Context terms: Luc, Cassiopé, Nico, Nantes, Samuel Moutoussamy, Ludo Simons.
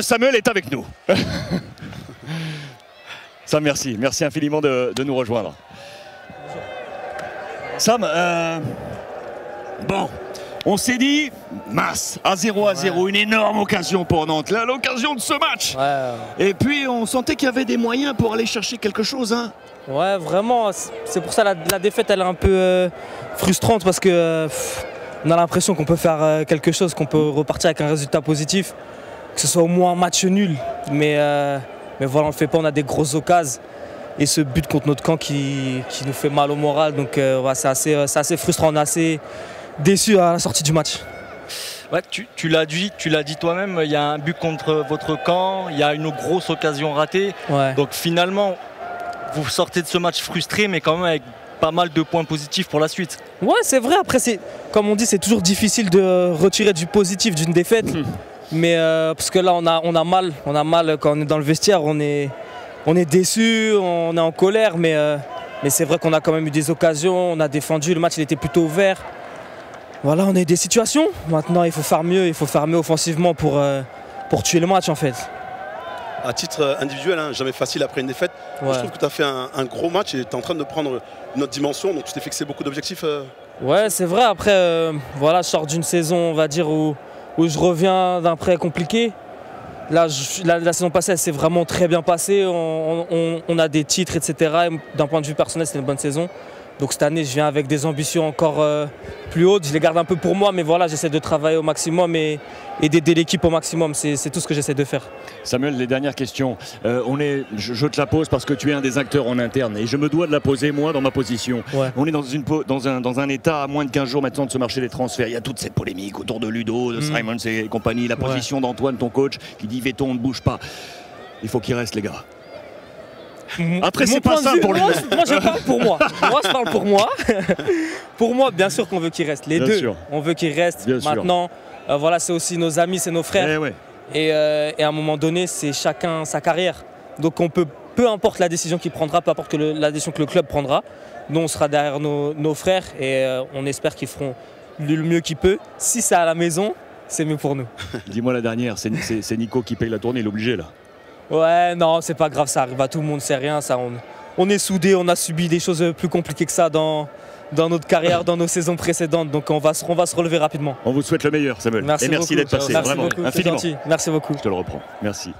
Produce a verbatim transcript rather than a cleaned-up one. Samuel est avec nous. Sam, merci. Merci infiniment de, de nous rejoindre. Sam, euh, bon, on s'est dit, mince, à zéro à zéro, ouais. Une énorme occasion pour Nantes, là, l'occasion de ce match. Ouais, ouais. Et puis, on sentait qu'il y avait des moyens pour aller chercher quelque chose. Hein. Ouais, vraiment, c'est pour ça la, la défaite, elle est un peu euh, frustrante parce que euh, pff, on a l'impression qu'on peut faire euh, quelque chose, qu'on peut repartir avec un résultat positif. Que ce soit au moins un match nul, mais, euh, mais voilà, on ne le fait pas, on a des grosses occasions. Et ce but contre notre camp qui, qui nous fait mal au moral, donc euh, ouais, c'est assez, euh, assez frustrant, on est assez déçu à la sortie du match. Ouais, tu tu l'as dit, tu l'as dit toi-même, il y a un but contre votre camp, il y a une grosse occasion ratée. Ouais. Donc finalement, vous sortez de ce match frustré, mais quand même avec pas mal de points positifs pour la suite. Ouais, c'est vrai, après, comme on dit, c'est toujours difficile de retirer du positif d'une défaite. Mmh. Mais euh, parce que là on a, on a mal, on a mal quand on est dans le vestiaire, on est, on est déçu, on est en colère, mais, euh, mais c'est vrai qu'on a quand même eu des occasions, on a défendu, le match il était plutôt ouvert. Voilà, on a eu des situations, maintenant il faut faire mieux, il faut faire mieux offensivement pour, euh, pour tuer le match en fait. À titre individuel, hein, jamais facile après une défaite, ouais. Moi, je trouve que tu as fait un, un gros match et tu es en train de prendre une autre dimension, donc tu t'es fixé beaucoup d'objectifs. Euh... Ouais c'est vrai, après euh, voilà, je sors d'une saison on va dire où où je reviens d'un prêt compliqué. Là, je, la, la saison passée, elle s'est vraiment très bien passée. On, on, on a des titres, et cetera. Et d'un point de vue personnel, c'était une bonne saison. Donc cette année, je viens avec des ambitions encore euh, plus hautes. Je les garde un peu pour moi, mais voilà, j'essaie de travailler au maximum et, et d'aider l'équipe au maximum. C'est tout ce que j'essaie de faire. Samuel, les dernières questions. Euh, on est, je, je te la pose parce que tu es un des acteurs en interne et je me dois de la poser, moi, dans ma position. Ouais. On est dans, une, dans, un, dans un état à moins de quinze jours maintenant de ce marché des transferts. Il y a toute cette polémique autour de Ludo, de mmh. Simons et compagnie. La position ouais. d'Antoine, ton coach, qui dit « Véton, on ne bouge pas ». Il faut qu'il reste, les gars. Après c'est pas ça pour lui. Moi, moi je parle pour moi. Moi je parle pour moi. Pour moi bien sûr qu'on veut qu'il reste. Les bien deux. Sûr. On veut qu'il reste. Bien Maintenant euh, voilà c'est aussi nos amis, c'est nos frères. Et, ouais. et, euh, et à un moment donné c'est chacun sa carrière. Donc on peut peu importe la décision qu'il prendra, peu importe que le, la décision que le club prendra, nous on sera derrière nos, nos frères et euh, on espère qu'ils feront le mieux qu'ils peuvent. Si c'est à la maison c'est mieux pour nous. Dis-moi la dernière, c'est Nico qui paye la tournée, il est obligé là. Ouais, non, c'est pas grave, ça arrive à tout le monde, c'est rien, ça. On, on est soudés, on a subi des choses plus compliquées que ça dans, dans notre carrière, dans nos saisons précédentes, donc on va, se, on va se relever rapidement. On vous souhaite le meilleur, Samuel. Merci Et merci d'être passé, merci vraiment, beaucoup, infiniment. Merci beaucoup. Je te le reprends, merci.